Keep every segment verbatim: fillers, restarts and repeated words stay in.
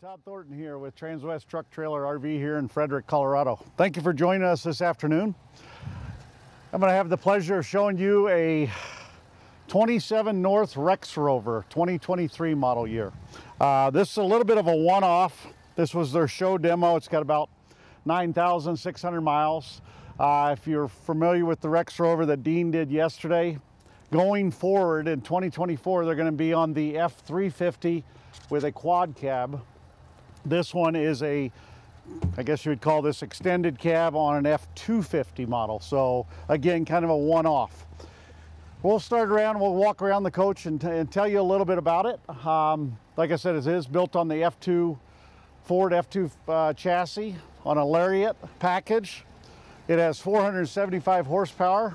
Todd Thornton here with Transwest Truck Trailer R V here in Frederick, Colorado. Thank you for joining us this afternoon. I'm going to have the pleasure of showing you a twenty-seven North RexRover twenty twenty-three model year. Uh, this is a little bit of a one-off. This was their show demo. It's got about nine thousand six hundred miles. Uh, if you're familiar with the RexRover that Dean did yesterday, going forward in twenty twenty-four, they're going to be on the F three fifty with a quad cab. This one is a, I guess you would call this extended cab on an F two fifty model. So again, kind of a one-off. We'll start around, we'll walk around the coach and, and tell you a little bit about it. Um, like I said, it is built on the F two, Ford F two uh, chassis on a Lariat package. It has four hundred seventy-five horsepower,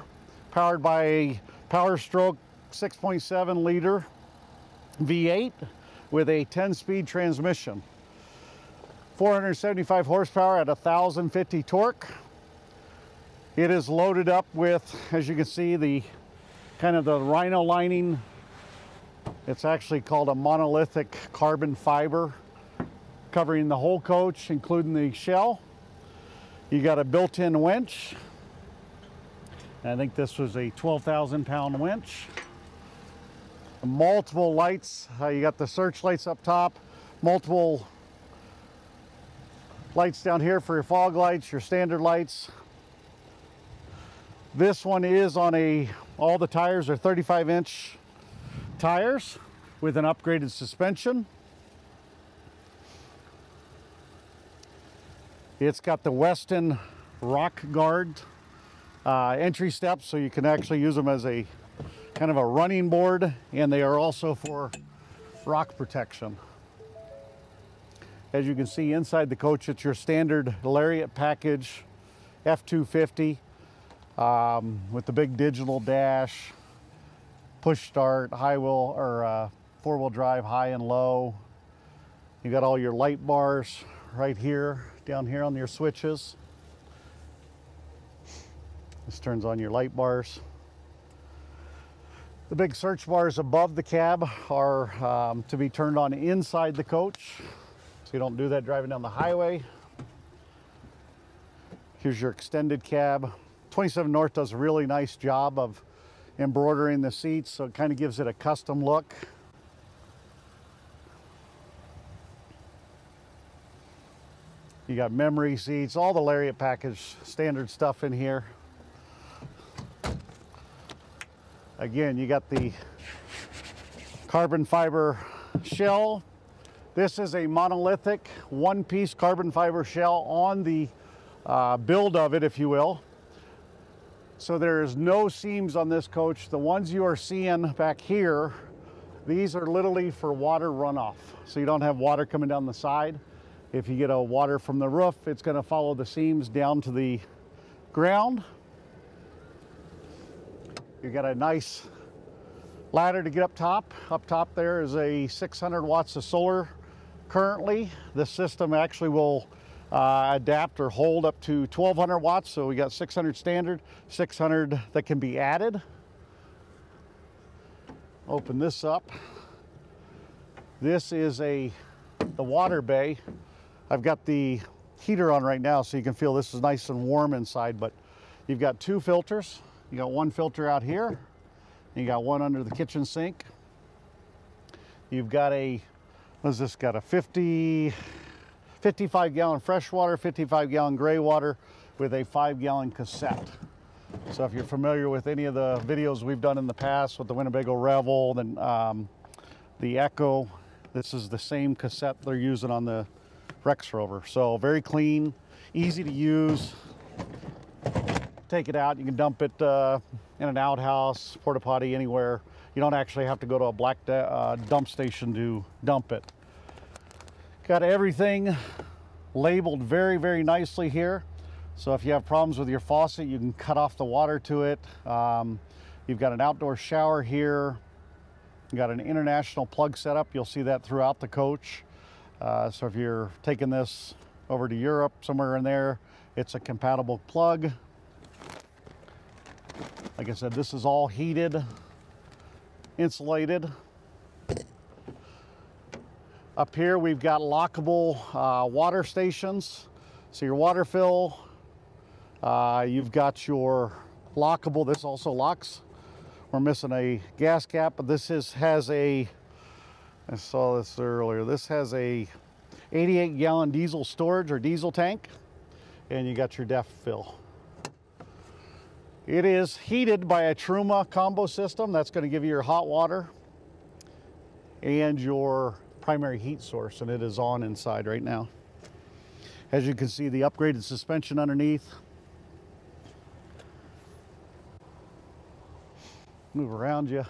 powered by a Power Stroke six point seven liter V eight with a ten speed transmission. four hundred seventy-five horsepower at one thousand fifty torque. It is loaded up with, as you can see, the kind of the rhino lining. It's actually called a monolithic carbon fiber covering the whole coach, including the shell. You got a built-in winch. I think this was a twelve thousand pound winch. Multiple lights. Uh, you got the search lights up top, multiple lights down here for your fog lights, your standard lights. This one is on a, all the tires are thirty-five inch tires with an upgraded suspension. It's got the Westin rock guard Uh, entry steps, so you can actually use them as a kind of a running board, and they are also for rock protection. As you can see inside the coach, it's your standard Lariat package F two fifty um, with the big digital dash, push start, high wheel or uh, four wheel drive, high and low. You got all your light bars right here, down here on your switches. This turns on your light bars. The big search bars above the cab are um, to be turned on inside the coach, so you don't do that driving down the highway. Here's your extended cab. twenty-seven North does a really nice job of embroidering the seats, so it kind of gives it a custom look. You got memory seats, all the Lariat package standard stuff in here. Again, you got the carbon fiber shell. This is a monolithic one-piece carbon fiber shell on the uh, build of it, if you will. So there's no seams on this coach. The ones you are seeing back here, these are literally for water runoff. So you don't have water coming down the side. If you get a water from the roof, it's gonna follow the seams down to the ground. You got a nice ladder to get up top. Up top there is a six hundred watts of solar currently. This system actually will uh, adapt or hold up to twelve hundred watts. So we got six hundred standard, six hundred that can be added. Open this up. This is a the water bay. I've got the heater on right now so you can feel this is nice and warm inside, but you've got two filters. You got one filter out here, and you got one under the kitchen sink. You've got a, what is this, got a fifty, fifty-five gallon fresh water, fifty-five gallon gray water with a five gallon cassette. So if you're familiar with any of the videos we've done in the past with the Winnebago Revel, then um, the Echo, this is the same cassette they're using on the RexRover. So very clean, easy to use. Take it out, you can dump it uh, in an outhouse, porta potty, anywhere. You don't actually have to go to a black uh, dump station to dump it. Got everything labeled very, very nicely here. So if you have problems with your faucet, you can cut off the water to it. Um, you've got an outdoor shower here. You got an international plug setup. You'll see that throughout the coach. Uh, so if you're taking this over to Europe, somewhere in there, it's a compatible plug. Like I said, this is all heated, insulated. Up here we've got lockable uh, water stations, so your water fill. Uh, you've got your lockable, this also locks. We're missing a gas cap, but this is, has a, I saw this earlier, this has a eighty-eight gallon diesel storage or diesel tank, and you got your depth fill. It is heated by a Truma combo system. That's going to give you your hot water and your primary heat source, and it is on inside right now. As you can see, the upgraded suspension underneath. Move around you.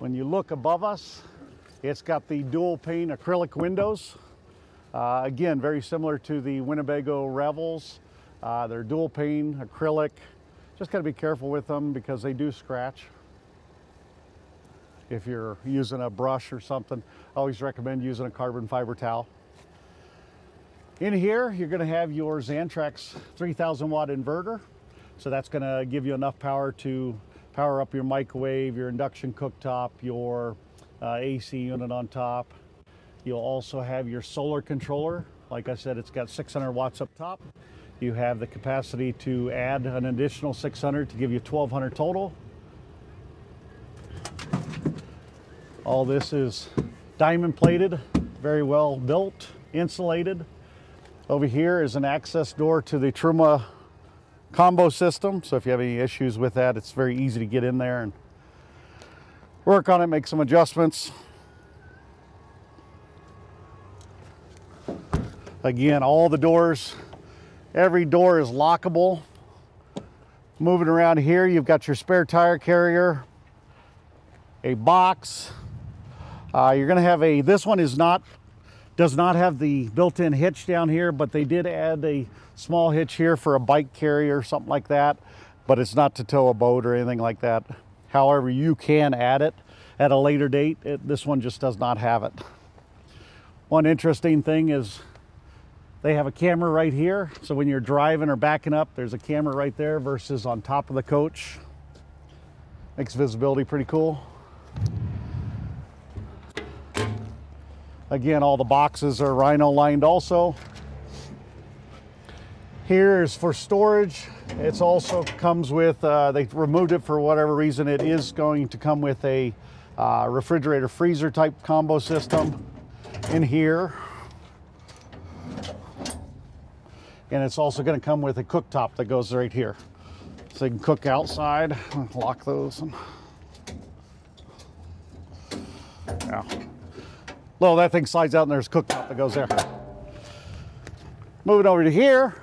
When you look above us, it's got the dual pane acrylic windows. Uh, again, very similar to the Winnebago Revels. Uh, they're dual pane acrylic. Just got to be careful with them because they do scratch if you're using a brush or something. I always recommend using a carbon fiber towel. In here, you're going to have your Xantrex three thousand watt inverter. So that's going to give you enough power to power up your microwave, your induction cooktop, your uh, A C unit on top. You'll also have your solar controller. Like I said, it's got six hundred watts up top. You have the capacity to add an additional six hundred to give you twelve hundred total. All this is diamond plated, very well built, insulated. Over here is an access door to the Truma combo system. So if you have any issues with that, it's very easy to get in there and work on it, make some adjustments. Again, all the doors, every door is lockable. Moving around here, you've got your spare tire carrier, a box. Uh, you're gonna have a, this one is not, does not have the built-in hitch down here, but they did add a small hitch here for a bike carrier or something like that, but it's not to tow a boat or anything like that. However, you can add it at a later date. It, this one just does not have it. One interesting thing is they have a camera right here. So when you're driving or backing up, there's a camera right there versus on top of the coach. Makes visibility pretty cool. Again, all the boxes are Rhino lined also. Here is for storage. It also comes with, uh, they removed it for whatever reason, it is going to come with a uh, refrigerator freezer type combo system in here. And it's also going to come with a cooktop that goes right here. So you can cook outside. Lock those. Now, well, that thing slides out and there's a cooktop that goes there. Moving over to here.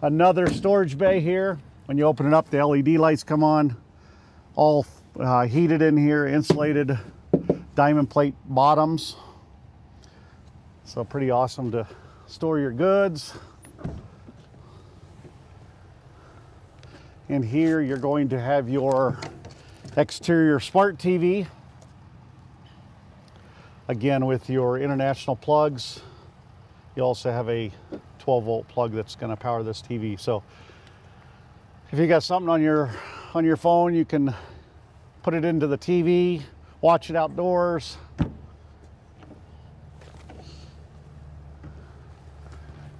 Another storage bay here. When you open it up, the L E D lights come on. All uh, heated in here, insulated diamond plate bottoms. So pretty awesome to store your goods. And here you're going to have your exterior smart T V. Again, with your international plugs, you also have a twelve volt plug that's going to power this T V. So if you got something on your on your phone, you can put it into the T V, watch it outdoors.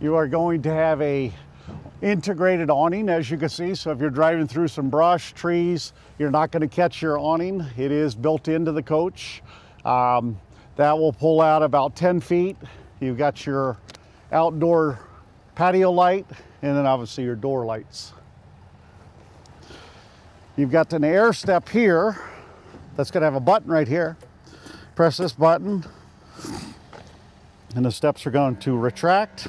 You are going to have a integrated awning, as you can see. So if you're driving through some brush, trees, you're not going to catch your awning. It is built into the coach. Um, that will pull out about ten feet. You've got your outdoor patio light and then obviously your door lights. You've got an air step here that's going to have a button right here. Press this button and the steps are going to retract.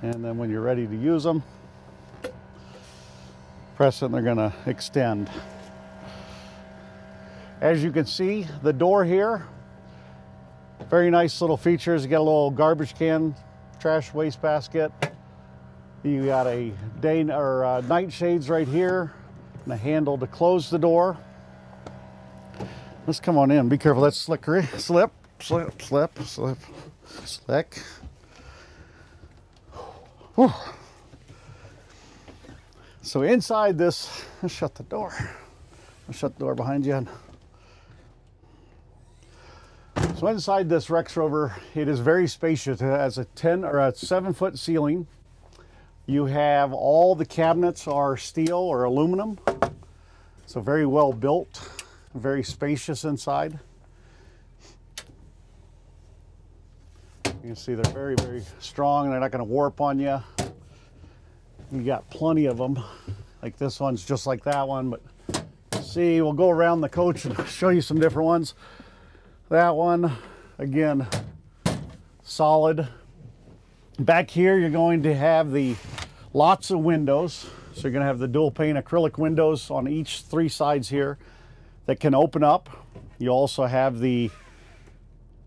And then when you're ready to use them, press it and they're going to extend. As you can see, the door here, very nice little features. You got a little garbage can, trash waste basket. You got a day or uh, night shades right here and a handle to close the door. Let's come on in. Be careful, that's slickery. Slip, slip, slip, slip, slick. Whew. So inside this, let's shut the door. I'll shut the door behind you. So inside this RexRover, it is very spacious. It has a ten or a seven foot ceiling. You have all the cabinets are steel or aluminum. So very well built, very spacious inside. You can see they're very, very strong. They're not going to warp on you. You got plenty of them. Like this one's just like that one, but see, we'll go around the coach and show you some different ones. That one, again, solid. Back here, you're going to have the lots of windows. So you're going to have the dual pane acrylic windows on each three sides here that can open up. You also have the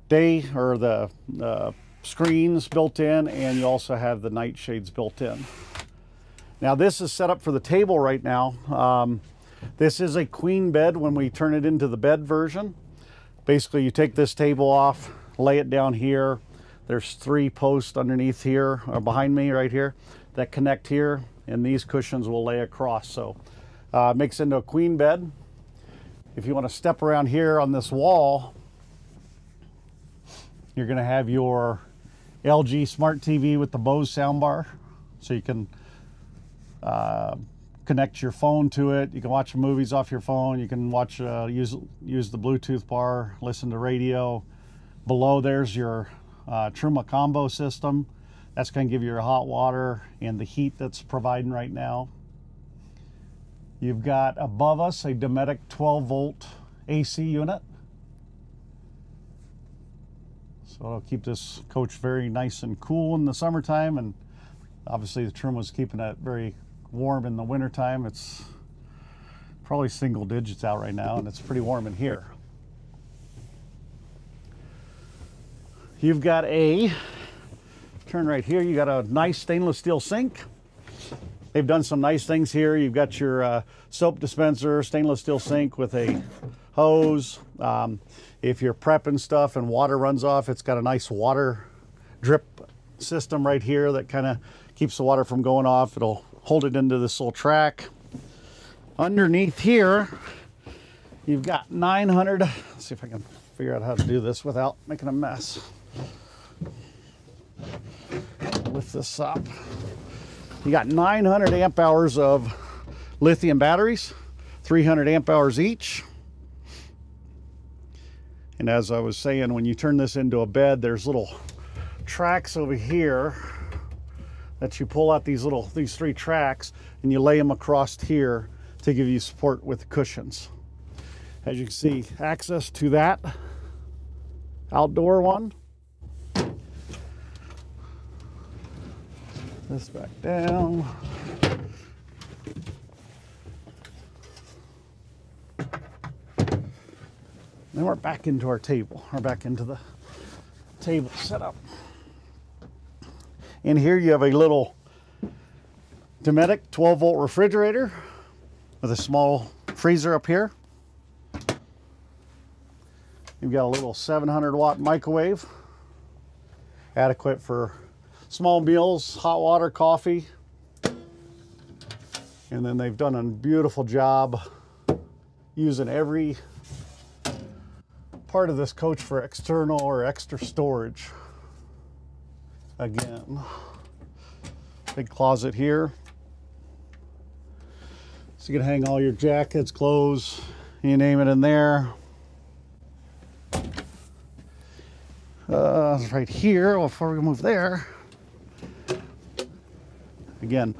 day or the uh, screens built in, and you also have the nightshades built in. Now this is set up for the table right now. Um, this is a queen bed when we turn it into the bed version. Basically, you take this table off, lay it down here. There's three posts underneath here or behind me right here that connect here, and these cushions will lay across. So uh, makes into a queen bed. If you want to step around here on this wall, you're going to have your L G Smart T V with the Bose soundbar, so you can uh, connect your phone to it. You can watch movies off your phone. You can watch, uh, use use the Bluetooth bar, listen to radio. Below there's your uh, Truma combo system. That's going to give you your hot water and the heat that's providing right now. You've got above us a Dometic twelve volt A C unit. So it'll keep this coach very nice and cool in the summertime, and obviously the Truma's keeping it very warm in the wintertime. It's probably single digits out right now, and it's pretty warm in here. You've got a, turn right here, you got a nice stainless steel sink. They've done some nice things here. You've got your uh, soap dispenser, stainless steel sink with a hose. Um, if you're prepping stuff and water runs off, it's got a nice water drip system right here that kind of keeps the water from going off. It'll hold it into this little track. Underneath here, you've got nine hundred. Let's see if I can figure out how to do this without making a mess. Lift this up. You got nine hundred amp hours of lithium batteries, three hundred amp hours each. And as I was saying, when you turn this into a bed, there's little tracks over here that you pull out, these little, these three tracks, and you lay them across here to give you support with the cushions. As you can see, access to that outdoor one. This back down. Then we're back into our table. We're back into the table setup. In here you have a little Dometic twelve volt refrigerator with a small freezer up here. You've got a little seven hundred watt microwave, adequate for small meals, hot water, coffee. And then they've done a beautiful job using every part of this coach for external or extra storage. Again, big closet here. So you can hang all your jackets, clothes, you name it in there. Uh, right here, before we move there. Again,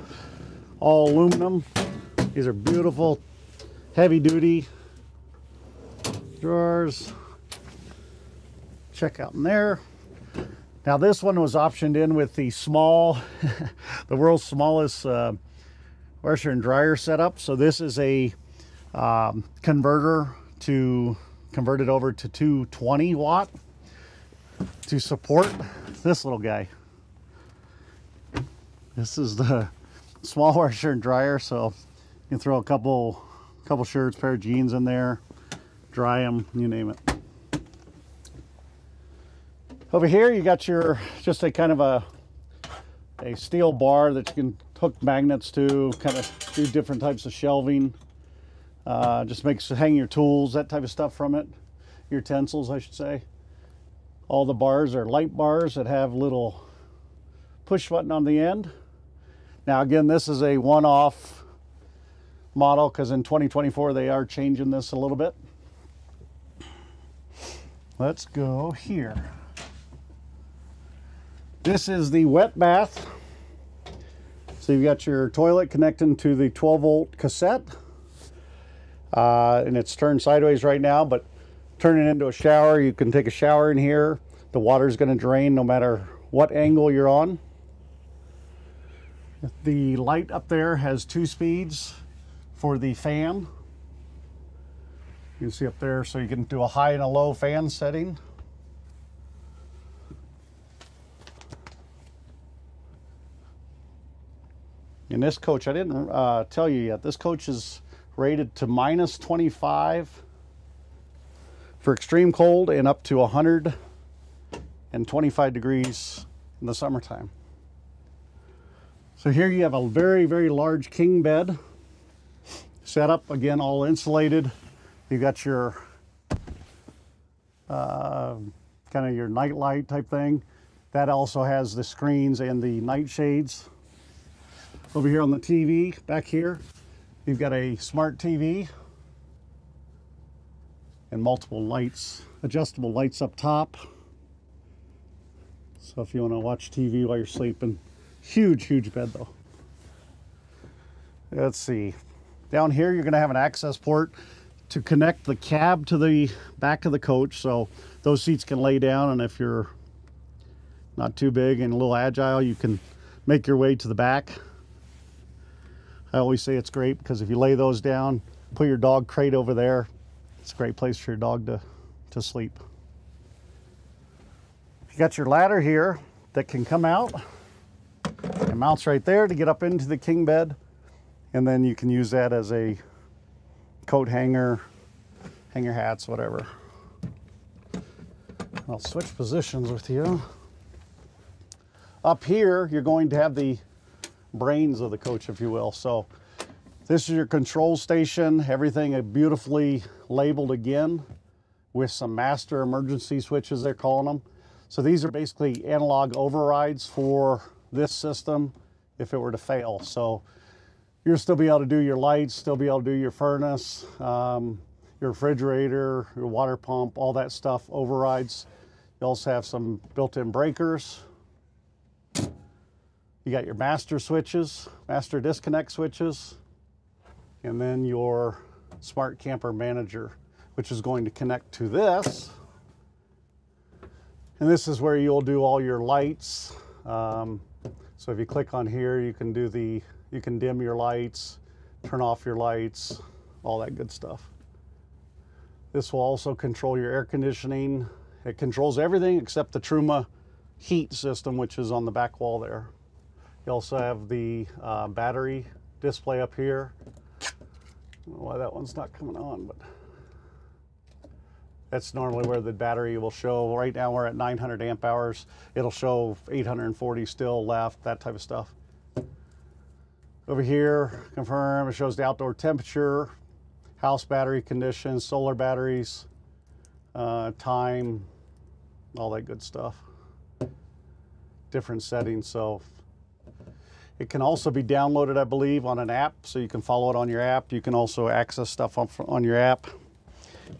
all aluminum. These are beautiful, heavy duty drawers. Check out in there. Now this one was optioned in with the small, the world's smallest uh, washer and dryer setup. So this is a um, converter to convert it over to two twenty watt to support this little guy. This is the small washer and dryer, so you can throw a couple couple shirts, pair of jeans in there, dry them, you name it. Over here you got your just a kind of a a steel bar that you can hook magnets to, kind of do different types of shelving. Uh, just makes hanging your tools, that type of stuff from it, utensils, I should say. All the bars are light bars that have little push button on the end. Now again, this is a one-off model because in twenty twenty-four they are changing this a little bit. Let's go here. This is the wet bath. So you've got your toilet connecting to the twelve volt cassette. Uh, and it's turned sideways right now, but turn it into a shower. You can take a shower in here. The water's going to drain no matter what angle you're on. The light up there has two speeds for the fan. You can see up there, so you can do a high and a low fan setting. In this coach, I didn't uh, tell you yet, this coach is rated to minus twenty-five for extreme cold and up to one hundred twenty-five degrees in the summertime. So here you have a very, very large king bed set up, again, all insulated. You got your uh, kind of your night light type thing. That also has the screens and the nightshades. Over here on the T V, back here, you've got a smart T V and multiple lights, adjustable lights up top. So if you want to watch T V while you're sleeping, huge, huge bed though. Let's see. Down here, you're going to have an access port to connect the cab to the back of the coach. So those seats can lay down, and if you're not too big and a little agile, you can make your way to the back. I always say it's great because if you lay those down, put your dog crate over there, it's a great place for your dog to, to sleep. You got your ladder here that can come out and mounts right there to get up into the king bed. And then you can use that as a coat hanger, hanger hats, whatever. I'll switch positions with you. Up here, you're going to have the brains of the coach, if you will. So this is your control station. Everything beautifully labeled again with some master emergency switches, they're calling them. So these are basically analog overrides for this system if it were to fail. So you'll still be able to do your lights, still be able to do your furnace, um, your refrigerator, your water pump, all that stuff overrides. You also have some built-in breakers. You got your master switches, master disconnect switches, and then your Smart Camper Manager, which is going to connect to this. And this is where you'll do all your lights. Um, so if you click on here, you can do the, you can dim your lights, turn off your lights, all that good stuff. This will also control your air conditioning. It controls everything except the Truma heat system, which is on the back wall there. You also have the uh, battery display up here. I don't know why that one's not coming on, but that's normally where the battery will show. Right now we're at nine hundred amp hours. It'll show eight hundred forty still left, that type of stuff. Over here, confirm, it shows the outdoor temperature, house battery conditions, solar batteries, uh, time, all that good stuff. Different settings, so. It can also be downloaded, I believe, on an app, so you can follow it on your app. You can also access stuff on, on your app.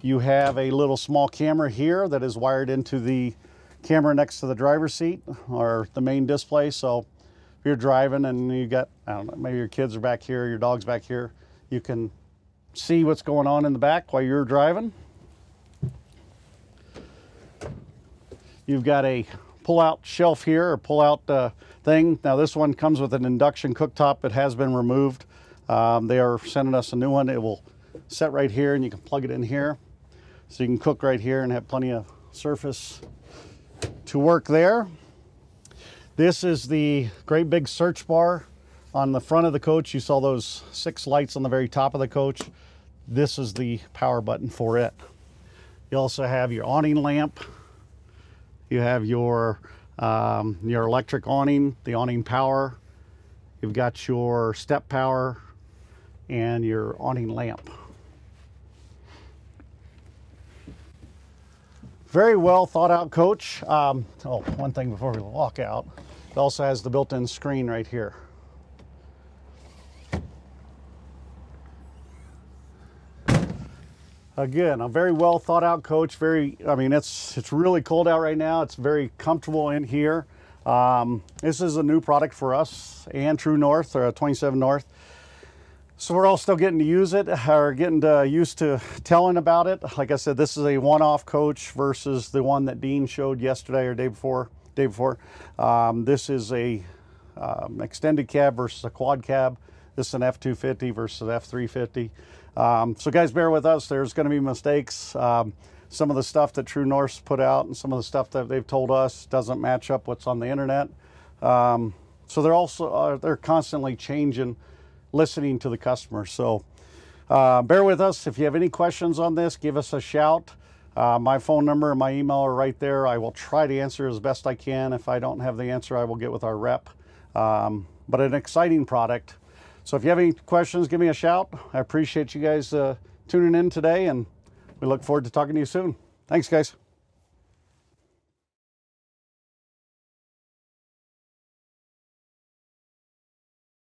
You have a little small camera here that is wired into the camera next to the driver's seat or the main display. So if you're driving and you got, I don't know, maybe your kids are back here, your dog's back here, you can see what's going on in the back while you're driving. You've got a pull-out shelf here, or pull-out uh, thing. Now this one comes with an induction cooktop. It has been removed. Um, they are sending us a new one. It will set right here, and you can plug it in here. So you can cook right here and have plenty of surface to work there. This is the great big search bar on the front of the coach. You saw those six lights on the very top of the coach. This is the power button for it. You also have your awning lamp. You have your, um, your electric awning, the awning power. You've got your step power and your awning lamp. Very well thought out coach. Um, oh, one thing before we walk out, it also has the built-in screen right here. Again, a very well thought out coach. Very, I mean, it's it's really cold out right now. It's very comfortable in here. Um, this is a new product for us and True North, or twenty-seven North. So we're all still getting to use it, or getting to, used to telling about it. Like I said, this is a one-off coach versus the one that Dean showed yesterday or day before. Day before, um, this is a um, extended cab versus a quad cab. This is an F two fifty versus an F three fifty. Um, so guys, bear with us. There's going to be mistakes. Um, some of the stuff that True North's put out and some of the stuff that they've told us doesn't match up what's on the internet. Um, so they're also uh, they're constantly changing, listening to the customer. So uh, bear with us. If you have any questions on this, give us a shout. Uh, my phone number and my email are right there. I will try to answer as best I can. If I don't have the answer, I will get with our rep. Um, but an exciting product. So if you have any questions, give me a shout. I appreciate you guys uh, tuning in today, and we look forward to talking to you soon. Thanks, guys.